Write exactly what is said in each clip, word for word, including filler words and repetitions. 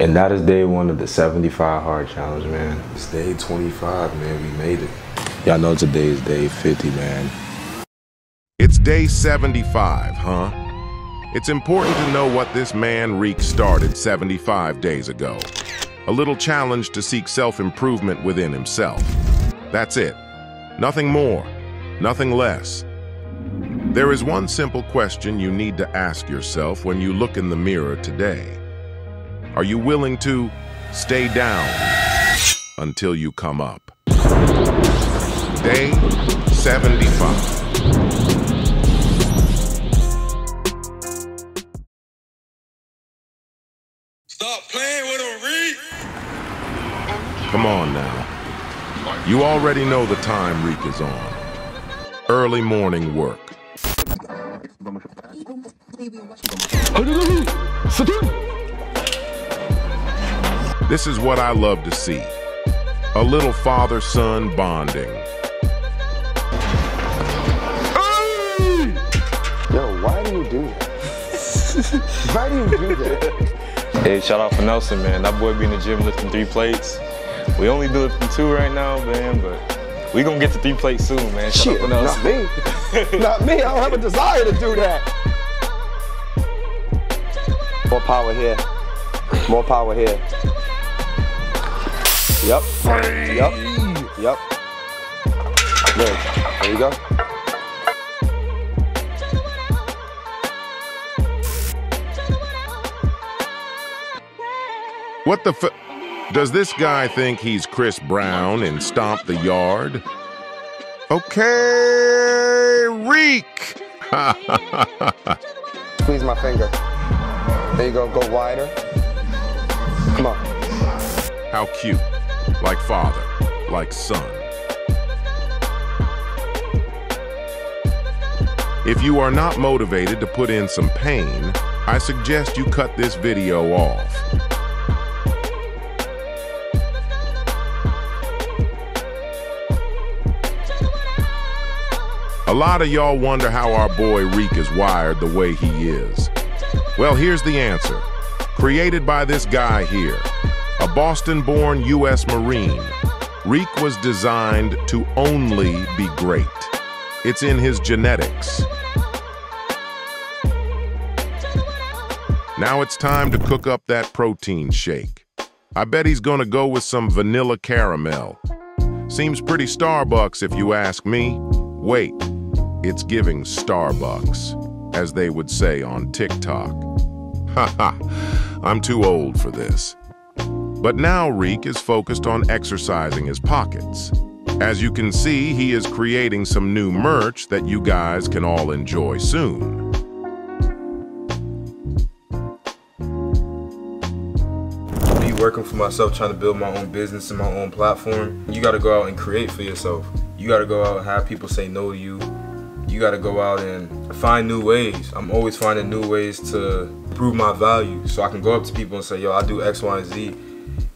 And that is day one of the seventy-five Hard Challenge, man. It's day twenty-five, man. We made it. Y'all know today is day fifty, man. It's day seventy-five, huh? It's important to know what this man Reek started seventy-five days ago. A little challenge to seek self-improvement within himself. That's it. Nothing more, nothing less. There is one simple question you need to ask yourself when you look in the mirror today. Are you willing to stay down until you come up? Day seventy-five. Stop playing with him, Reek! Come on now. You already know the time Reek is on. Early morning work. This is what I love to see. A little father-son bonding. Hey! Yo, why do you do that? Why do you do that? Hey, shout out for Nelson, man. That boy be in the gym lifting three plates. We only do lifting two right now, man, but we gonna get to three plates soon, man. Shut Shit, up not else. me. Not me, I don't have a desire to do that. More power here. More power here. Yep, yep, yep. Good, there you go. What the f- Does this guy think he's Chris Brown and stomp the yard? Okay, Reek! Squeeze my finger. There you go, go wider. Come on. How cute. Like father, like son. If you are not motivated to put in some pain, I suggest you cut this video off. A lot of y'all wonder how our boy Reek is wired the way he is. Well, here's the answer. Created by this guy here, a Boston-born U S Marine, Reek was designed to only be great. It's in his genetics. Now it's time to cook up that protein shake. I bet he's gonna go with some vanilla caramel. Seems pretty Starbucks if you ask me. Wait. It's giving Starbucks, as they would say on TikTok. Ha ha, I'm too old for this. But now Reek is focused on exercising his pockets. As you can see, he is creating some new merch that you guys can all enjoy soon. Me working for myself, trying to build my own business and my own platform, you gotta go out and create for yourself. You gotta go out and have people say no to you. You gotta go out and find new ways. I'm always finding new ways to prove my value. So I can go up to people and say, yo, I do X, Y, and Z,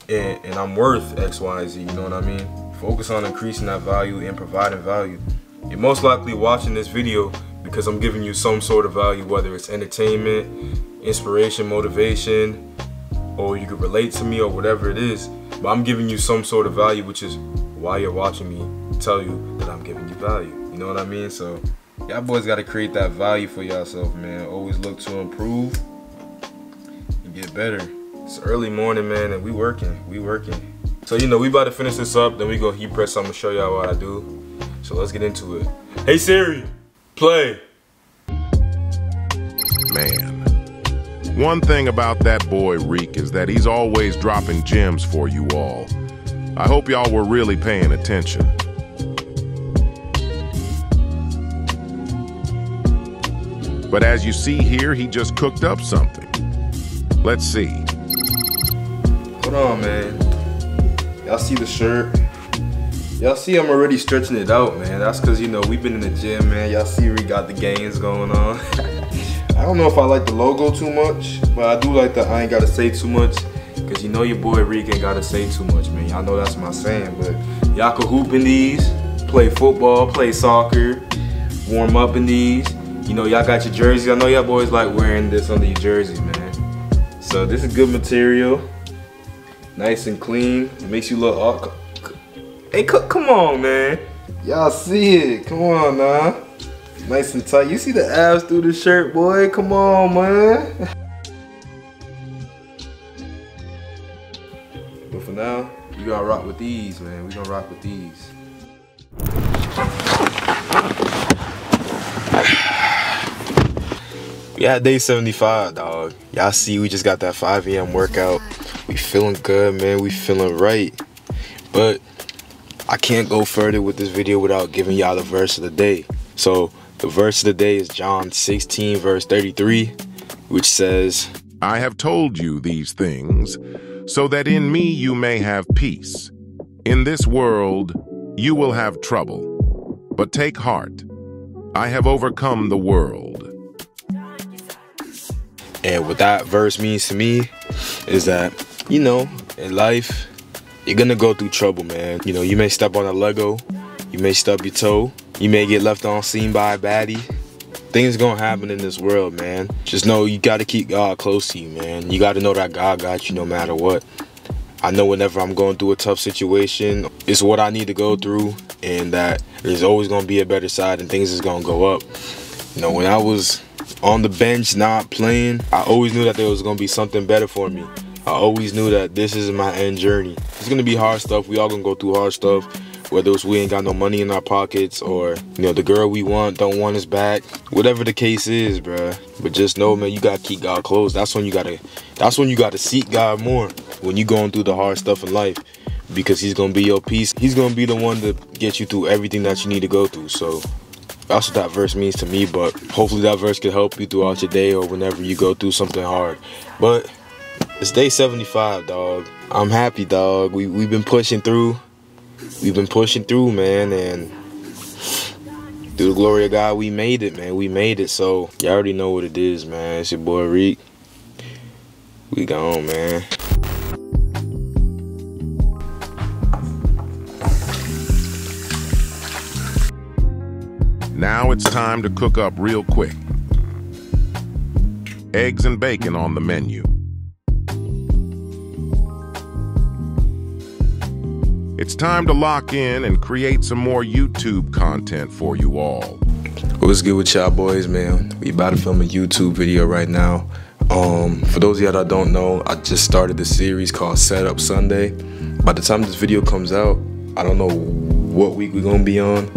and, and I'm worth X, Y, and Z, you know what I mean? Focus on increasing that value and providing value. You're most likely watching this video because I'm giving you some sort of value, whether it's entertainment, inspiration, motivation, or you can relate to me or whatever it is. But I'm giving you some sort of value, which is why you're watching me tell you that I'm giving you value. You know what I mean? So y'all boys gotta create that value for yourself, man. Always look to improve and get better. It's early morning, man, and we working, we working. So you know, we about to finish this up, then we go heat press. I'm gonna show y'all what I do. So let's get into it. Hey Siri, play. Man, one thing about that boy Reek is that he's always dropping gems for you all. I hope y'all were really paying attention. But as you see here, he just cooked up something. Let's see. Hold on, man. Y'all see the shirt? Y'all see I'm already stretching it out, man. That's because, you know, we've been in the gym, man. Y'all see we got the gains going on. I don't know if I like the logo too much, but I do like the I ain't gotta say too much. Because you know your boy Reek ain't gotta say too much, man. Y'all know that's my saying, but y'all can hoop in these, play football, play soccer, warm up in these. You know, y'all got your jerseys. I know y'all boys like wearing this under your jersey, man. So this is good material. nice and clean. It makes you look all... Hey, come on, man. Y'all see it. Come on, nah. Nice and tight. You see the abs through the shirt, boy. Come on, man. But for now, we gonna rock with these, man. We gonna rock with these. We at day seventy-five, dog. Y'all see, we just got that five A M workout. We feeling good, man. We feeling right. But I can't go further with this video without giving y'all the verse of the day. So the verse of the day is John sixteen verse thirty-three, which says, I have told you these things so that in me you may have peace. In this world you will have trouble, but take heart, I have overcome the world. And what that verse means to me is that, you know, in life you're gonna go through trouble, man. You know, you may step on a Lego, you may stub your toe, you may get left on scene by a baddie. Things gonna happen in this world, man. Just know you gotta keep God close to you, man. You gotta know that God got you no matter what. I know whenever I'm going through a tough situation, it's what I need to go through, and that there's always gonna be a better side and things is gonna go up. You know, when I was on the bench not playing, I always knew that there was gonna be something better for me. I always knew that this is my end journey. It's gonna be hard stuff. We all gonna go through hard stuff. Whether it's we ain't got no money in our pockets, or, you know, the girl we want don't want us back. Whatever the case is, bruh. But just know, man, you gotta keep God close. That's when you gotta, that's when you gotta seek God more. When you going through the hard stuff in life. Because he's gonna be your peace. He's gonna be the one to get you through everything that you need to go through. So that's what that verse means to me. But hopefully that verse can help you throughout your day or whenever you go through something hard. But it's day seventy-five, dog. I'm happy, dog. We, we've been pushing through. We've been pushing through, man. And through the glory of God, we made it, man. We made it. So you already know what it is, man. It's your boy, Reek. We gone, man. Now it's time to cook up real quick. Eggs and bacon on the menu. It's time to lock in and create some more YouTube content for you all. What's good with y'all boys, man? We about to film a YouTube video right now. Um, for those of y'all that don't know, I just started this series called Setup Sunday. By the time this video comes out, I don't know what week we're gonna be on,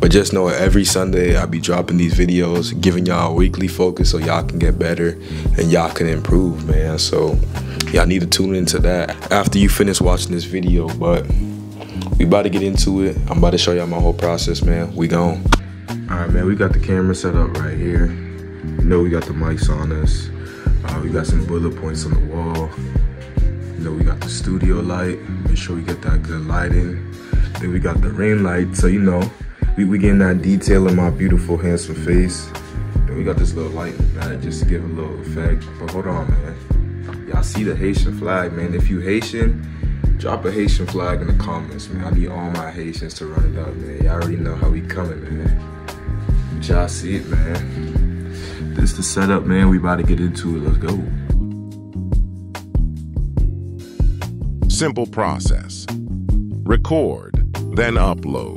but just know every Sunday I'll be dropping these videos, giving y'all a weekly focus so y'all can get better and y'all can improve, man. So y'all need to tune into that after you finish watching this video, but we about to get into it. I'm about to show y'all my whole process, man. We gone. All right, man, we got the camera set up right here. You know we got the mics on us. Uh, we got some bullet points on the wall. You know we got the studio light. Make sure we get that good lighting. Then we got the ring light. So, you know, we, we getting that detail in my beautiful, handsome face. Then we got this little light in the back just to give a little effect. But hold on, man. Y'all see the Haitian flag, man. If you Haitian, drop a Haitian flag in the comments, man. I need all my Haitians to run it up, man. Y'all already know how we coming, man. Y'all see it, man. This the setup, man. We about to get into it. Let's go. Simple process. Record, then upload.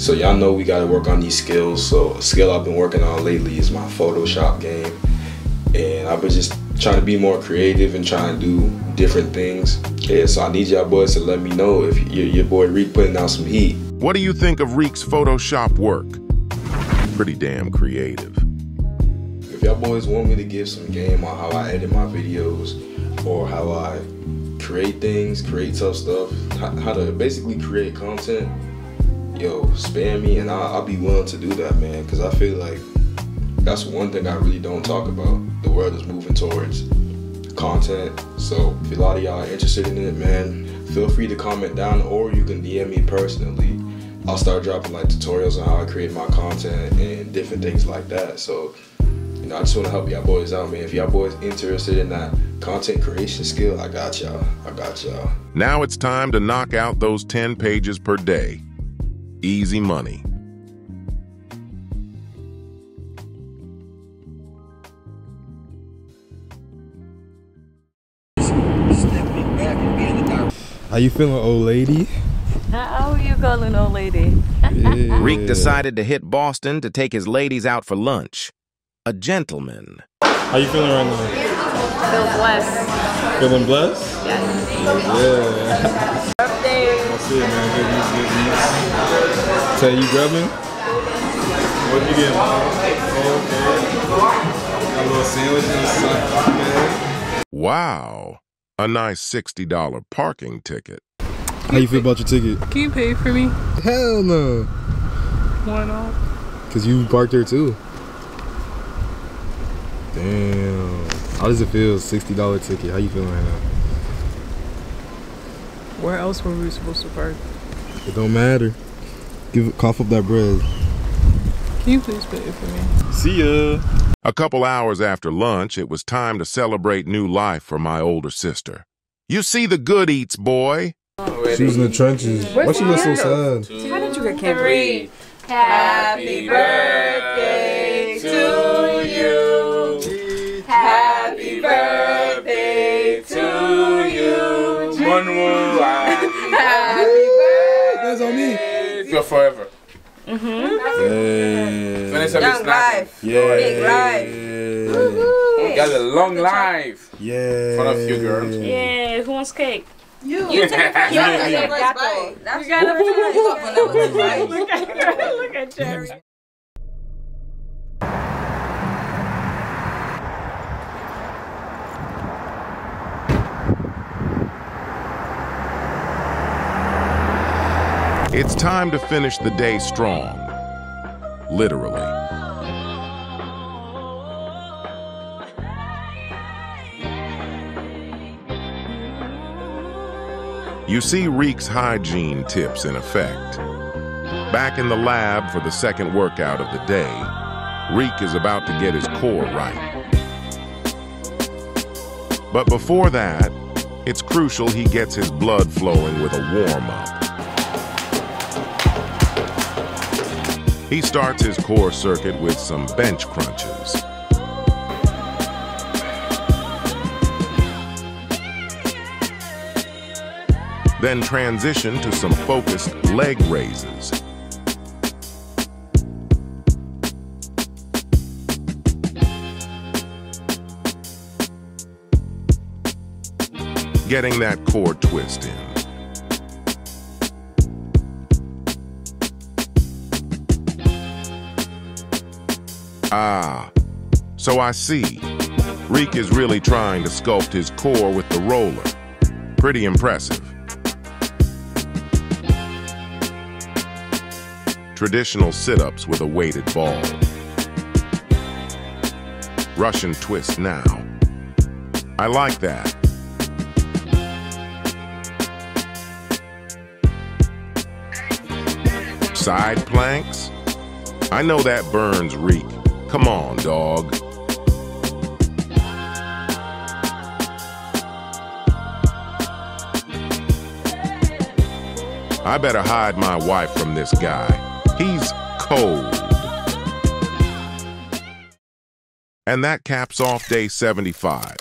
So y'all know we gotta work on these skills. So a skill I've been working on lately is my Photoshop game. And I've been just trying to be more creative and trying to do different things. Yeah, so I need y'all boys to let me know if your, your boy Reek putting out some heat. What do you think of Reek's Photoshop work? Pretty damn creative. If y'all boys want me to give some game on how I edit my videos or how I create things, create tough stuff, how, how to basically create content, yo, spam me and I'll, I'll be willing to do that, man, because I feel like that's one thing I really don't talk about. The world is moving towards content. So if a lot of y'all are interested in it, man, feel free to comment down or you can D M me personally. I'll start dropping like tutorials on how I create my content and different things like that. So, you know, I just want to help y'all boys out, man. If y'all boys interested in that content creation skill, I got y'all. I got y'all. Now it's time to knock out those ten pages per day. Easy money. How you feeling, old lady? How are you calling old lady? Yeah. Reek decided to hit Boston to take his ladies out for lunch. A gentleman. How you feeling right now? Feel blessed. Feeling blessed? Yes. Yeah. Birthday. That's it, man. Good news, good news. So you grabbing? What you getting? Oh, okay. Got a little sandwich and something, man. Wow. A nice sixty dollar parking ticket. How you feel about your ticket? Can you pay for me? Hell no. Why not? Because you parked there too. Damn. How does it feel? sixty dollar ticket. How you feeling right now? Where else were we supposed to park? It don't matter. Give cough up that bread. Can you please pay it for me? See ya. A couple hours after lunch, it was time to celebrate new life for my older sister. You see the good eats, boy. She was in the trenches. Where's Why she look so sad? Two, How did you get cancer? Three. Happy birthday to you. Happy birthday to you. One more. Happy birthday. That's on me. You're forever. Mm-hmm. Yeah. Finish up your life. Yeah. Big life. Yeah. You got a long life. Yeah. In front of you, girls. Yeah. Who wants cake? You. You take it. You got the first bite. That's got the first bite. Look at her. Look at Jerry. It's time to finish the day strong. Literally. You see Reek's hygiene tips in effect. Back in the lab for the second workout of the day, Reek is about to get his core right. But before that, it's crucial he gets his blood flowing with a warm-up. He starts his core circuit with some bench crunches. Then transition to some focused leg raises. Getting that core twist in. Ah, so I see. Reek is really trying to sculpt his core with the roller. Pretty impressive. Traditional sit-ups with a weighted ball. Russian twist now. I like that. Side planks? I know that burns Reek. Come on, dog. I better hide my wife from this guy. He's cold. And that caps off day seventy-five.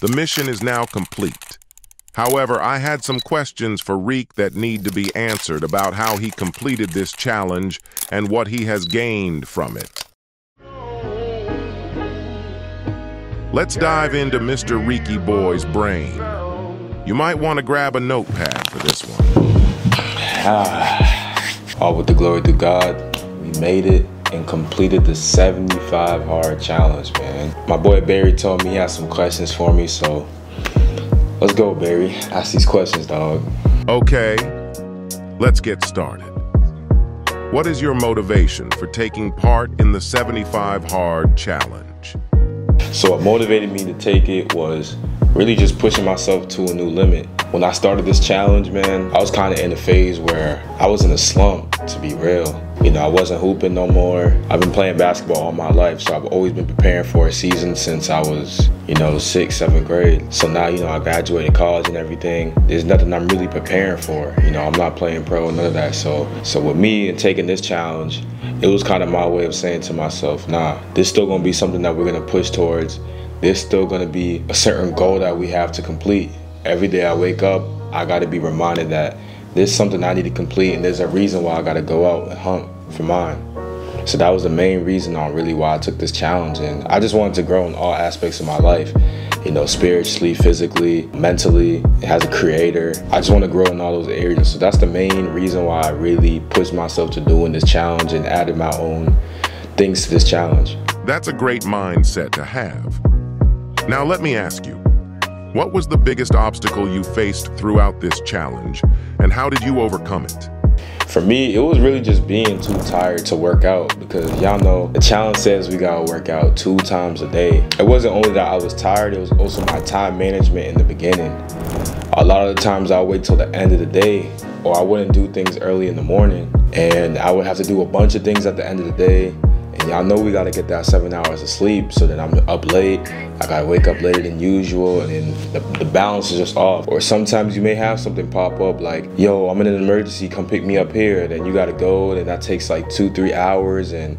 The mission is now complete. However, I had some questions for Reek that need to be answered about how he completed this challenge and what he has gained from it. Let's dive into Mister Reeky Boy's brain. You might want to grab a notepad for this one. Ah. All with the glory to God, we made it and completed the seventy-five hard challenge, man. My boy Barry told me he had some questions for me, so let's go, Barry. Ask these questions, dog. Okay, let's get started. What is your motivation for taking part in the seventy-five hard challenge? So what motivated me to take it was really just pushing myself to a new limit. When I started this challenge, man, I was kind of in a phase where I was in a slump, to be real. You know, I wasn't hooping no more. I've been playing basketball all my life, so I've always been preparing for a season since I was, you know, sixth, seventh grade. So now, you know, I graduated college and everything. There's nothing I'm really preparing for. You know, I'm not playing pro, none of that. So, so with me and taking this challenge, it was kind of my way of saying to myself, nah, this still gonna be something that we're gonna push towards. There's still gonna be a certain goal that we have to complete. Every day I wake up, I got to be reminded that there's something I need to complete, and there's a reason why I got to go out and hunt for mine. So that was the main reason on really why I took this challenge, and I just wanted to grow in all aspects of my life. You know, spiritually, physically, mentally, as a creator. I just want to grow in all those areas. So that's the main reason why I really pushed myself to doing this challenge and added my own things to this challenge. That's a great mindset to have. Now let me ask you, what was the biggest obstacle you faced throughout this challenge, and how did you overcome it? For me, it was really just being too tired to work out, because y'all know the challenge says we gotta work out two times a day. It wasn't only that I was tired, it was also my time management in the beginning. A lot of the times I wait till the end of the day, or I wouldn't do things early in the morning, and I would have to do a bunch of things at the end of the day. And y'all know we gotta get that seven hours of sleep, so that I'm up late, I gotta wake up later than usual, and then the, the balance is just off. Or sometimes you may have something pop up like, yo, I'm in an emergency, come pick me up here, and then you gotta go, and that takes like two, three hours, and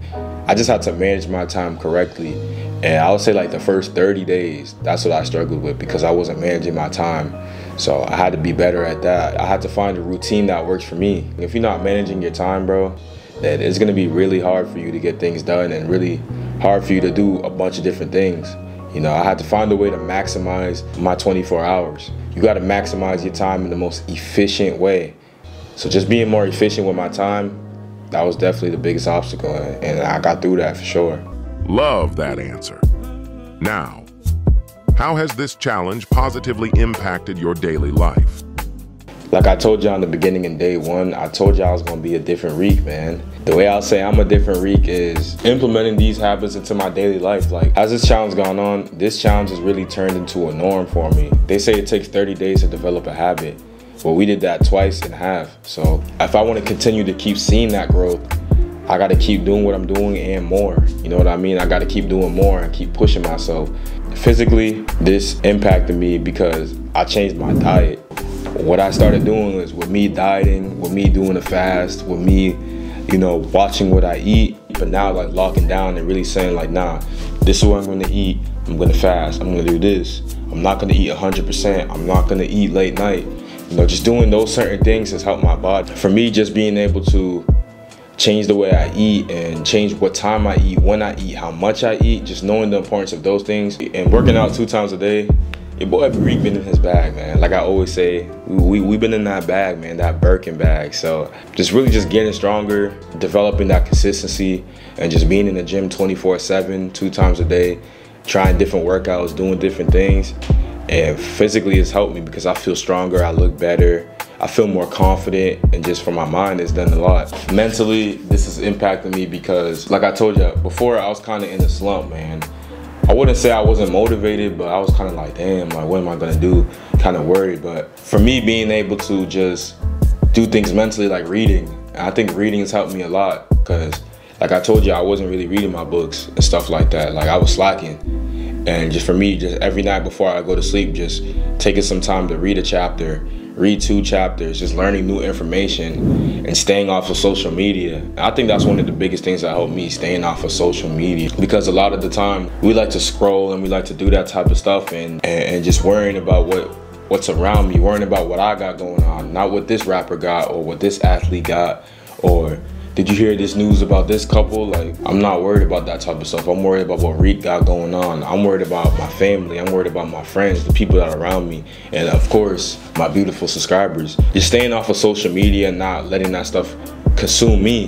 I just had to manage my time correctly. And I would say like the first thirty days, that's what I struggled with, because I wasn't managing my time. So I had to be better at that. I had to find a routine that works for me. If you're not managing your time, bro, that it's gonna be really hard for you to get things done, and really hard for you to do a bunch of different things. You know, I had to find a way to maximize my twenty-four hours. You gotta maximize your time in the most efficient way. So just being more efficient with my time, that was definitely the biggest obstacle, and I got through that for sure. Love that answer. Now, how has this challenge positively impacted your daily life? Like I told y'all in the beginning in day one, I told y'all I was gonna be a different Reek, man. The way I'll say I'm a different Reek is implementing these habits into my daily life. Like, as this challenge gone on, this challenge has really turned into a norm for me. They say it takes thirty days to develop a habit. Well, we did that twice and a half. So if I wanna continue to keep seeing that growth, I gotta keep doing what I'm doing and more. You know what I mean? I gotta keep doing more and keep pushing myself. Physically, this impacted me because I changed my diet. What I started doing was, with me dieting, with me doing a fast, with me, you know, watching what I eat, but now like locking down and really saying like, nah, this is what I'm gonna eat, I'm gonna fast, I'm gonna do this, I'm not gonna eat one hundred percent, I'm not gonna eat late night. You know, just doing those certain things has helped my body. For me, just being able to change the way I eat and change what time I eat, when I eat, how much I eat, just knowing the importance of those things, and working out two times a day, your boy Reek been in his bag, man. Like I always say, we, we, we been in that bag, man, that Birkin bag. So just really just getting stronger, developing that consistency, and just being in the gym twenty-four seven, two times a day, trying different workouts, doing different things. And physically it's helped me because I feel stronger, I look better, I feel more confident, and just for my mind, it's done a lot. Mentally, this has impacted me because, like I told you, before I was kind of in a slump, man. I wouldn't say I wasn't motivated, but I was kind of like, damn, like, what am I gonna do? Kind of worried. But for me, being able to just do things mentally, like reading, and I think reading has helped me a lot, because like I told you, I wasn't really reading my books and stuff like that. Like, I was slacking. And just for me, just every night before I go to sleep, just taking some time to read a chapter, read two chapters, just learning new information and staying off of social media. I think that's one of the biggest things that helped me, staying off of social media, because a lot of the time we like to scroll and we like to do that type of stuff, and, and, and just worrying about what, what's around me, worrying about what I got going on, not what this rapper got or what this athlete got, or did you hear this news about this couple? Like, I'm not worried about that type of stuff. I'm worried about what Reek got going on. I'm worried about my family. I'm worried about my friends, the people that are around me. And of course, my beautiful subscribers. Just staying off of social media and not letting that stuff consume me.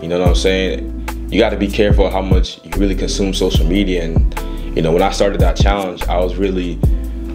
You know what I'm saying? You gotta be careful how much you really consume social media. And you know, when I started that challenge, I was really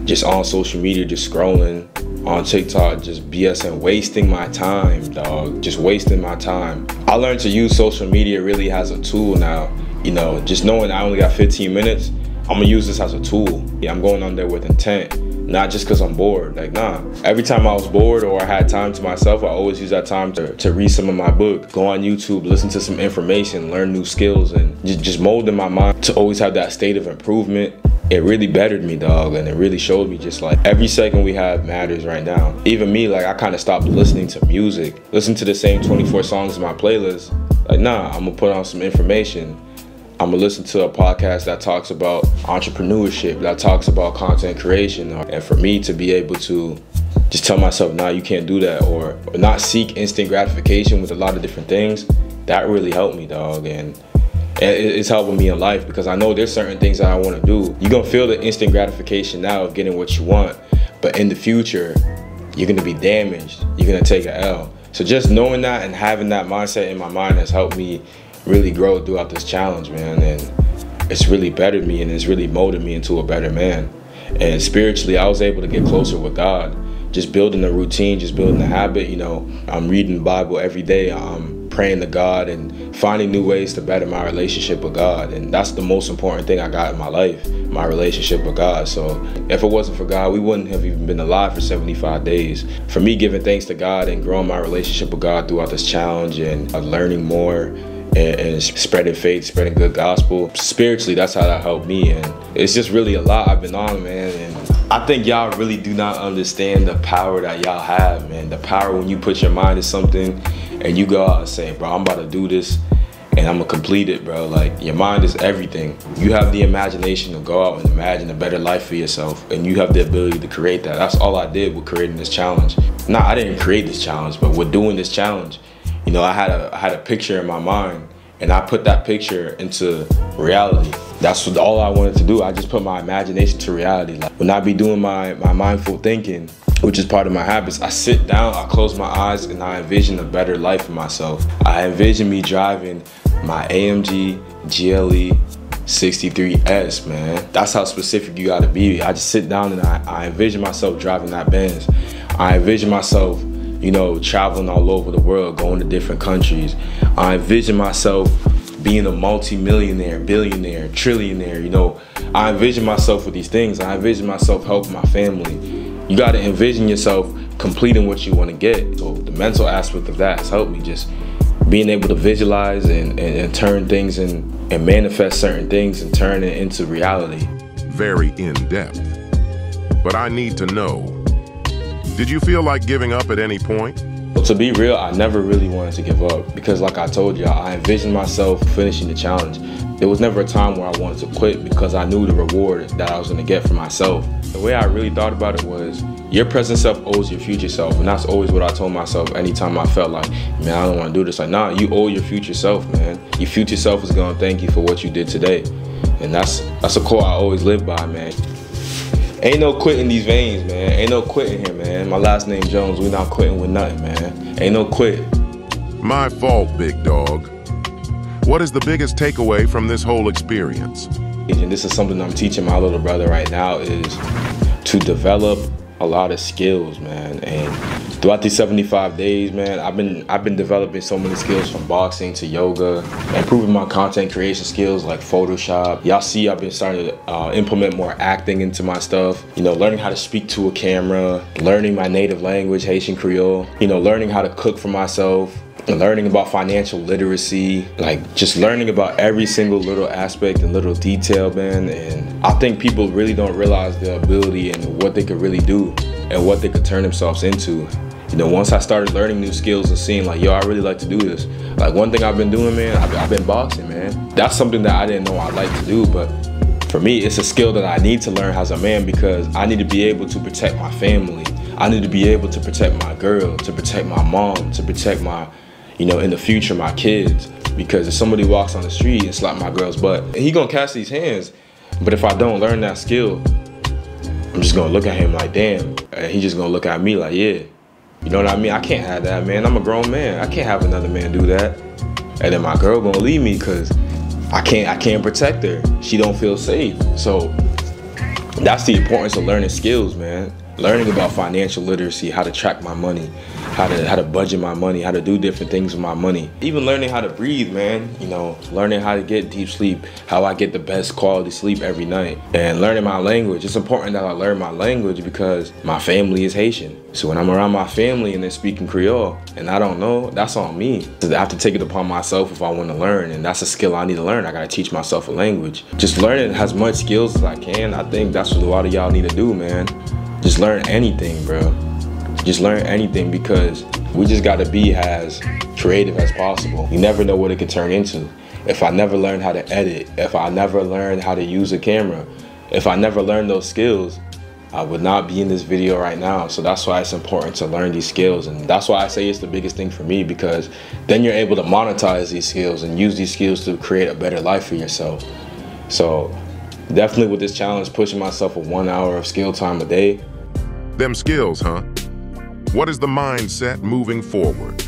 just on social media, just scrolling on TikTok, just BSing, wasting my time, dog. Just wasting my time. I learned to use social media really as a tool now. You know, just knowing I only got fifteen minutes, I'm gonna use this as a tool. Yeah, I'm going on there with intent, not just because I'm bored. Like, nah. Every time I was bored or I had time to myself, I always use that time to, to read some of my book, go on YouTube, listen to some information, learn new skills, and just, just molding my mind to always have that state of improvement. It really bettered me, dog, and it really showed me just like every second we have matters right now. Even me, like, I kind of stopped listening to music, listen to the same twenty-four songs in my playlist. Like, nah, I'm gonna put on some information. I'm gonna listen to a podcast that talks about entrepreneurship, that talks about content creation. And for me to be able to just tell myself, nah, you can't do that, or, or not seek instant gratification with a lot of different things, that really helped me, dog. And it's helping me in life, because I know there's certain things that I want to do. You're gonna feel the instant gratification now of getting what you want, but in the future, you're gonna be damaged. You're gonna take an L. So just knowing that and having that mindset in my mind has helped me really grow throughout this challenge, man. And it's really bettered me, and it's really molded me into a better man. And spiritually, I was able to get closer with God. Just building a routine, just building a habit, you know. I'm reading the Bible every day. I'm praying to God and finding new ways to better my relationship with God. And that's the most important thing I got in my life, my relationship with God. So if it wasn't for God, we wouldn't have even been alive for seventy-five days. For me, giving thanks to God and growing my relationship with God throughout this challenge and learning more, And, and spreading faith, spreading good gospel. Spiritually, that's how that helped me. And it's just really a lot I've been on, man. And I think y'all really do not understand the power that y'all have, man. The power when you put your mind to something and you go out and say, bro, I'm about to do this and I'm gonna complete it, bro. Like, your mind is everything. You have the imagination to go out and imagine a better life for yourself, and you have the ability to create that. That's all I did with creating this challenge. Nah, I didn't create this challenge, but with doing this challenge, you know, I had a I had a picture in my mind, and I put that picture into reality. That's what, all I wanted to do. I just put my imagination to reality. Like, when I be doing my, my mindful thinking, which is part of my habits, I sit down, I close my eyes, and I envision a better life for myself. I envision me driving my A M G G L E sixty-three S, man. That's how specific you gotta be. I just sit down and I, I envision myself driving that Benz. I envision myself, you know, traveling all over the world, going to different countries. I envision myself being a multi-millionaire, billionaire, trillionaire, you know. I envision myself with these things. I envision myself helping my family. You gotta envision yourself completing what you wanna get. So the mental aspect of that has helped me, just being able to visualize and, and, and turn things in, and manifest certain things and turn it into reality. Very in-depth, but I need to know, did you feel like giving up at any point? To be real, I never really wanted to give up, because like I told y'all, I envisioned myself finishing the challenge. There was never a time where I wanted to quit, because I knew the reward that I was gonna get for myself. The way I really thought about it was, your present self owes your future self, and that's always what I told myself anytime I felt like, man, I don't wanna do this. Like, nah, you owe your future self, man. Your future self is gonna thank you for what you did today. And that's, that's a quote I always live by, man. Ain't no quitting these veins, man. Ain't no quitting here, man. My last name Jones, we not quitting with nothing, man. Ain't no quit. My fault, big dog. What is the biggest takeaway from this whole experience? And this is something I'm teaching my little brother right now, is to develop a lot of skills, man. And throughout these seventy-five days, man, I've been I've been developing so many skills, from boxing to yoga, improving my content creation skills like Photoshop. Y'all see I've been starting to uh, implement more acting into my stuff, you know, learning how to speak to a camera, learning my native language, Haitian Creole, you know, learning how to cook for myself, and learning about financial literacy, like just learning about every single little aspect and little detail, man. And I think people really don't realize their ability and what they could really do and what they could turn themselves into. You know, once I started learning new skills and seeing like, yo, I really like to do this. Like, one thing I've been doing, man, I've, I've been boxing, man. That's something that I didn't know I like to do, but for me, it's a skill that I need to learn as a man, because I need to be able to protect my family. I need to be able to protect my girl, to protect my mom, to protect my, you know, in the future, my kids. Because if somebody walks on the street and slap my girl's butt, he gonna catch these hands. But if I don't learn that skill, I'm just gonna look at him like, damn. And he just gonna look at me like, yeah. You know what I mean? I can't have that, man. I'm a grown man. I can't have another man do that. And then my girl gonna leave me, because I can't, I can't protect her. She don't feel safe. So that's the importance of learning skills, man. Learning about financial literacy, how to track my money, how to, how to budget my money, how to do different things with my money. Even learning how to breathe, man. You know, learning how to get deep sleep, how I get the best quality sleep every night. And learning my language. It's important that I learn my language, because my family is Haitian. So when I'm around my family and they're speaking Creole and I don't know, that's on me. So I have to take it upon myself if I want to learn, and that's a skill I need to learn. I gotta teach myself a language. Just learning as much skills as I can. I think that's what a lot of y'all need to do, man. Just learn anything, bro. Just learn anything, because we just gotta be as creative as possible. You never know what it could turn into. If I never learn how to edit, if I never learn how to use a camera, if I never learn those skills, I would not be in this video right now. So that's why it's important to learn these skills. And that's why I say it's the biggest thing for me, because then you're able to monetize these skills and use these skills to create a better life for yourself. So definitely with this challenge, pushing myself for one hour of skill time a day. Them skills, huh? What is the mindset moving forward?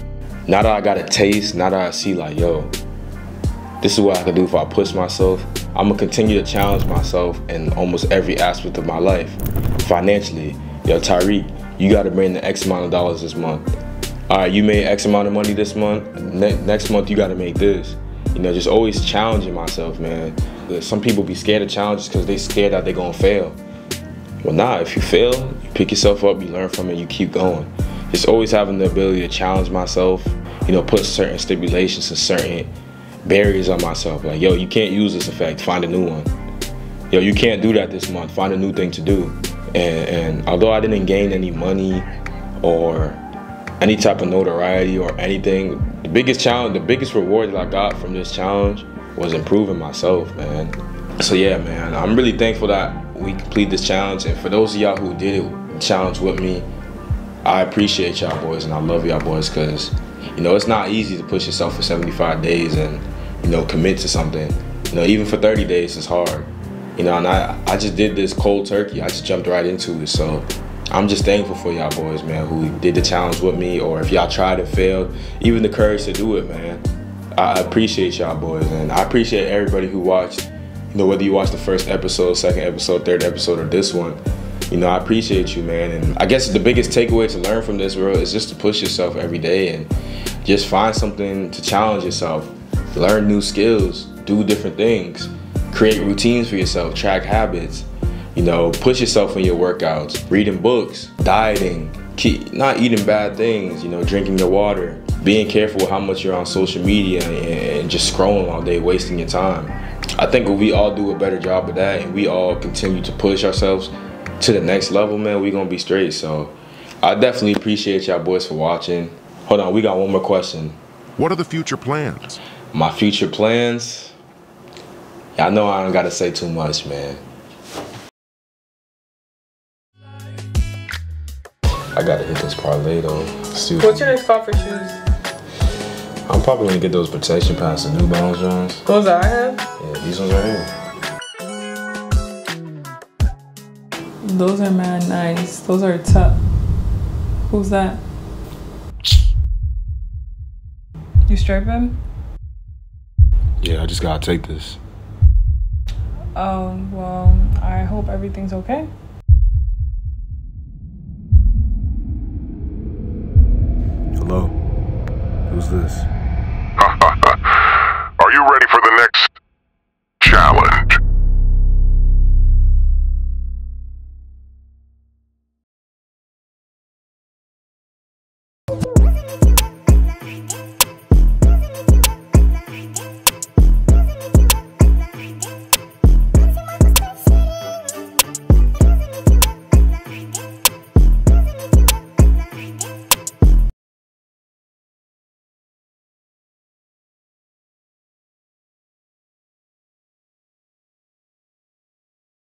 Now that I got a taste, now that I see like, yo, this is what I can do if I push myself. I'm gonna continue to challenge myself in almost every aspect of my life. Financially, yo, Tyreek, you gotta bring the X amount of dollars this month. All right, you made X amount of money this month. Ne next month, you gotta make this. You know, just always challenging myself, man. Some people be scared of challenges because they scared that they're gonna fail. Well, nah, if you fail, you pick yourself up, you learn from it, you keep going. Just always having the ability to challenge myself, you know, put certain stipulations and certain barriers on myself. Like, yo, you can't use this effect, find a new one. Yo, you can't do that this month, find a new thing to do. And, and although I didn't gain any money or any type of notoriety or anything, the biggest challenge, the biggest reward that I got from this challenge was improving myself, man. So yeah, man, I'm really thankful that we complete this challenge. And for those of y'all who did it, challenge with me, I appreciate y'all boys and I love y'all boys, because you know, it's not easy to push yourself for seventy-five days and, you know, commit to something. You know, even for thirty days, it's hard. You know, and I, I just did this cold turkey. I just jumped right into it. So I'm just thankful for y'all boys, man, who did the challenge with me, or if y'all tried and failed, even the courage to do it, man. I appreciate y'all boys, and I appreciate everybody who watched, you know, whether you watched the first episode, second episode, third episode, or this one. You know, I appreciate you, man. And I guess the biggest takeaway to learn from this, world is just to push yourself every day and just find something to challenge yourself. Learn new skills, do different things, create routines for yourself, track habits, you know, push yourself in your workouts, reading books, dieting, keep not eating bad things, you know, drinking your water, being careful with how much you're on social media and, and just scrolling all day, wasting your time. I think we all do a better job of that, and we all continue to push ourselves to the next level, man, we gonna be straight. So I definitely appreciate y'all boys for watching. Hold on, we got one more question. What are the future plans? My future plans? I know I don't gotta say too much, man. I gotta hit this parlay though. Stupid. What's your next call for shoes? I'm probably gonna get those protection pads, the new Bones Jones. Those that I have? Yeah, these ones right here. Those are mad nice. Those are tough. Who's that? You striping? Yeah, I just gotta take this. Oh, well, I hope everything's okay. Hello? Who's this? Are you ready for the next?